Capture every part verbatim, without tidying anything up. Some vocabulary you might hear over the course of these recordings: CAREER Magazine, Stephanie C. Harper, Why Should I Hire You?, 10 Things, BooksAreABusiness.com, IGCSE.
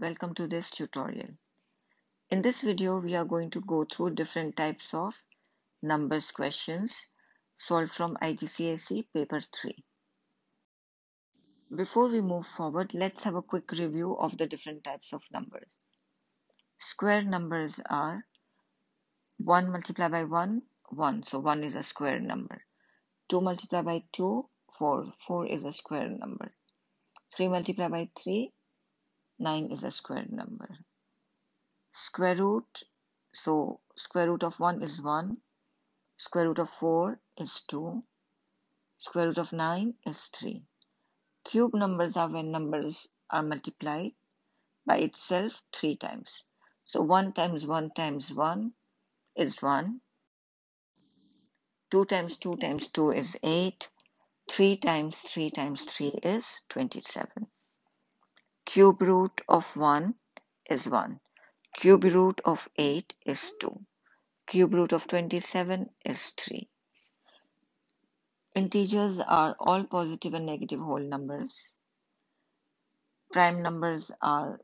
Welcome to this tutorial. In this video, we are going to go through different types of numbers questions solved from I G C S E paper three. Before we move forward, let's have a quick review of the different types of numbers. Square numbers are one multiplied by one, one. So one is a square number. two multiplied by two, four. four is a square number. three multiplied by three, nine is a square number. Square root, so square root of one is one, square root of four is two, square root of nine is three. Cube numbers are when numbers are multiplied by itself three times. So one times one times one is one, two times two times two is eight, three times three times three is twenty-seven. Cube root of one is one. Cube root of eight is two. Cube root of twenty-seven is three. Integers are all positive and negative whole numbers. Prime numbers are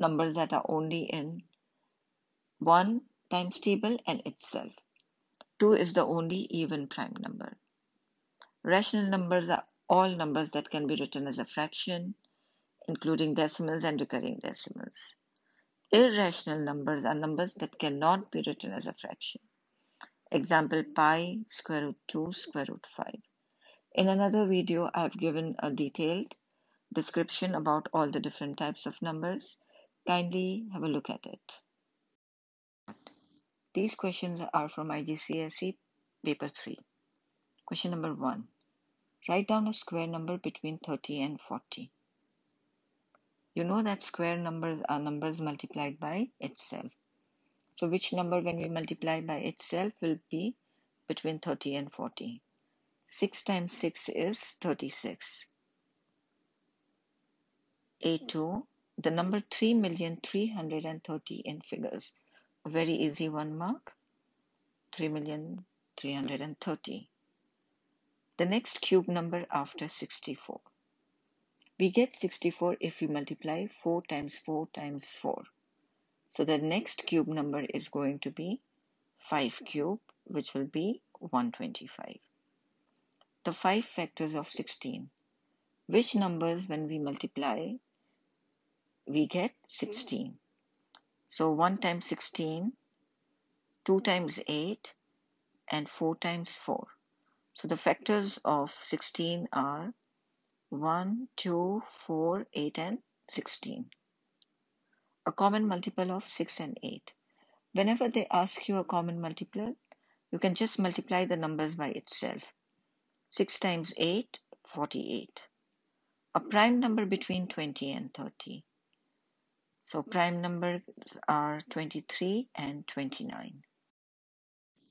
numbers that are only in one times table and itself. two is the only even prime number. Rational numbers are all numbers that can be written as a fraction, including decimals and recurring decimals. Irrational numbers are numbers that cannot be written as a fraction. Example, pi, square root two, square root five. In another video, I have given a detailed description about all the different types of numbers. Kindly have a look at it. These questions are from I G C S E paper three. Question number one. Write down a square number between thirty and forty. You know that square numbers are numbers multiplied by itself. So which number when we multiply by itself will be between thirty and forty? six times six is thirty-six. A two, the number three million three hundred thirty in figures. A very easy one mark, three million three hundred thirty. The next cube number after sixty-four. We get sixty-four if we multiply four times four times four. So the next cube number is going to be five cube, which will be one hundred twenty-five. The five factors of sixteen. Which numbers when we multiply, we get sixteen. So one times sixteen, two times eight, and four times four. So the factors of sixteen are one, two, four, eight, and sixteen. A common multiple of six and eight. Whenever they ask you a common multiple, you can just multiply the numbers by itself. six times eight, forty-eight. A prime number between twenty and thirty. So prime numbers are twenty-three and twenty-nine.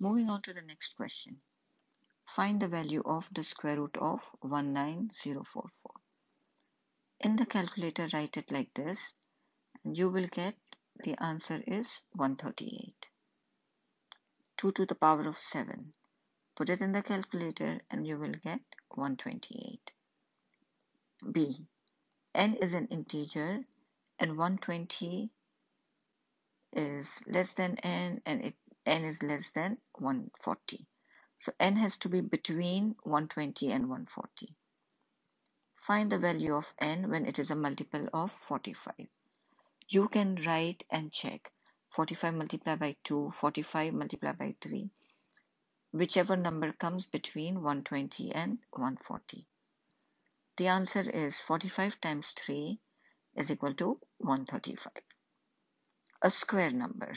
Moving on to the next question. Find the value of the square root of one hundred ninety thousand forty-four. In the calculator, write it like this, and you will get the answer is one hundred thirty-eight. two to the power of seven. Put it in the calculator and you will get one hundred twenty-eight. B. N is an integer and one hundred twenty is less than n and it, n is less than one hundred forty. So n has to be between one hundred twenty and one hundred forty. Find the value of n when it is a multiple of forty-five. You can write and check forty-five multiplied by two, forty-five multiplied by three, whichever number comes between one hundred twenty and one hundred forty. The answer is forty-five times three is equal to one hundred thirty-five. A square number.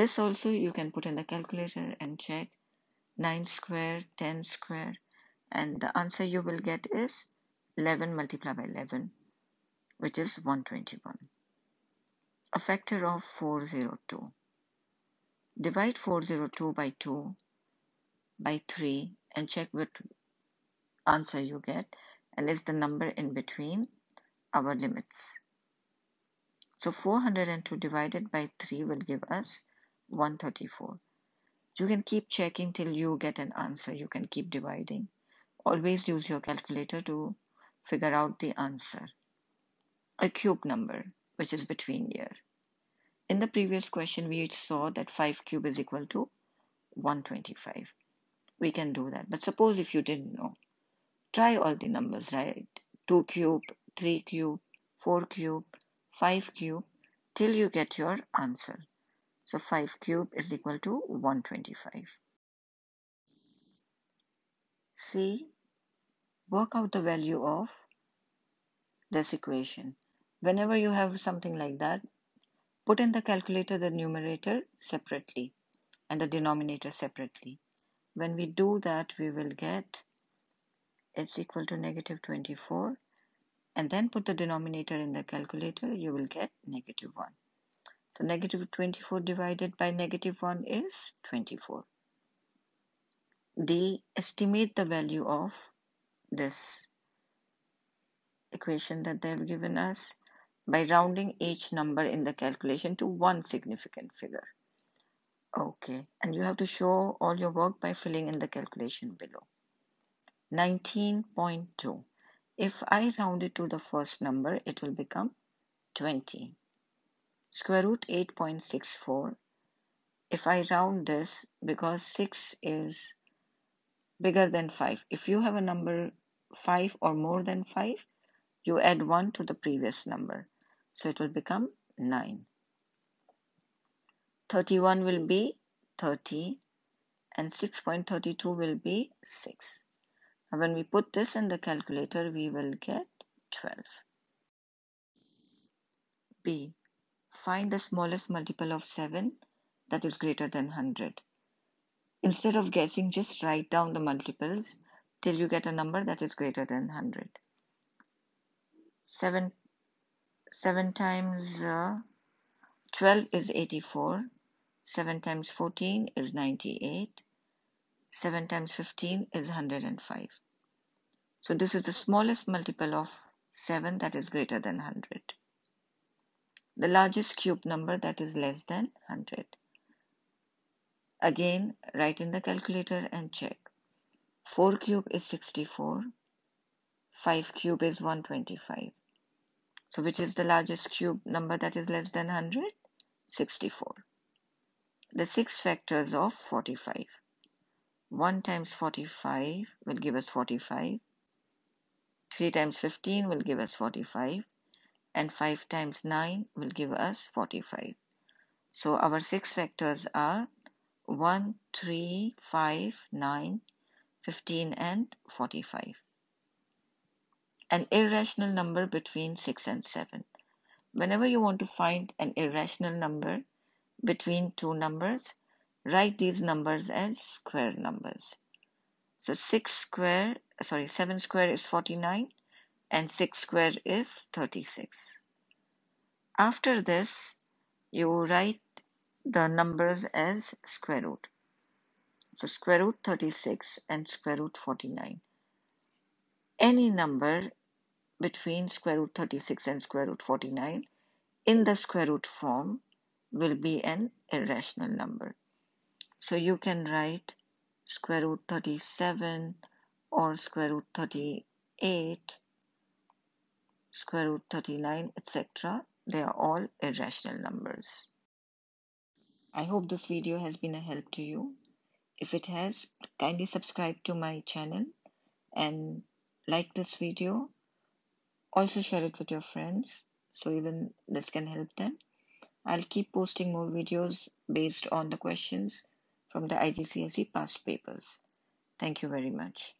This also you can put in the calculator and check nine square, ten square, and the answer you will get is eleven multiplied by eleven, which is one hundred twenty-one. A factor of four hundred two. Divide four hundred two by two, by three, and check what answer you get, and is the number in between our limits. So four hundred two divided by three will give us one hundred thirty-four. You can keep checking till you get an answer. You can keep dividing. Always use your calculator to figure out the answer. a cube number, which is between here. In the previous question, we saw that five cubed is equal to one hundred twenty-five. We can do that. But suppose if you didn't know, try all the numbers, right? two cubed, three cubed, four cubed, five cubed, till you get your answer. So five cubed is equal to one hundred twenty-five. C, work out the value of this equation. Whenever you have something like that, put in the calculator the numerator separately and the denominator separately. When we do that, we will get it's equal to negative twenty-four, and then put the denominator in the calculator, you will get negative one. So negative twenty-four divided by negative one is twenty-four. D, estimate the value of this equation that they have given us by rounding each number in the calculation to one significant figure. Okay, and you have to show all your work by filling in the calculation below. nineteen point two. If I round it to the first number, it will become twenty. Square root eight point six four. If I round this, because six is bigger than five. If you have a number five or more than five, you add one to the previous number. So it will become nine. thirty-one will be thirty and six point three two will be six. And when we put this in the calculator, we will get twelve. B, find the smallest multiple of seven that is greater than one hundred. Instead of guessing, just write down the multiples till you get a number that is greater than one hundred. seven, seven times uh, twelve is eighty-four. seven times fourteen is ninety-eight. seven times fifteen is one hundred five. So this is the smallest multiple of seven that is greater than one hundred. The largest cube number that is less than one hundred. Again, write in the calculator and check. four cubed is sixty-four. five cubed is one hundred twenty-five. So which is the largest cube number that is less than one hundred? sixty-four. The six factors of forty-five. one times forty-five will give us forty-five, three times fifteen will give us forty-five, and five times nine will give us forty-five. So our six factors are one, three, five, nine, fifteen, and forty-five. An irrational number between six and seven. Whenever you want to find an irrational number between two numbers, write these numbers as square numbers. So six square, sorry, seven square is forty-nine and six square is thirty-six. After this, you write the numbers as square root. So square root thirty-six and square root forty-nine. Any number between square root thirty-six and square root forty-nine in the square root form will be an irrational number. So you can write square root thirty-seven or square root thirty-eight, square root thirty-nine, et cetera. They are all irrational numbers. I hope this video has been a help to you. If it has, kindly subscribe to my channel and like this video. Also share it with your friends so even this can help them. I'll keep posting more videos based on the questions from the I G C S E past papers. Thank you very much.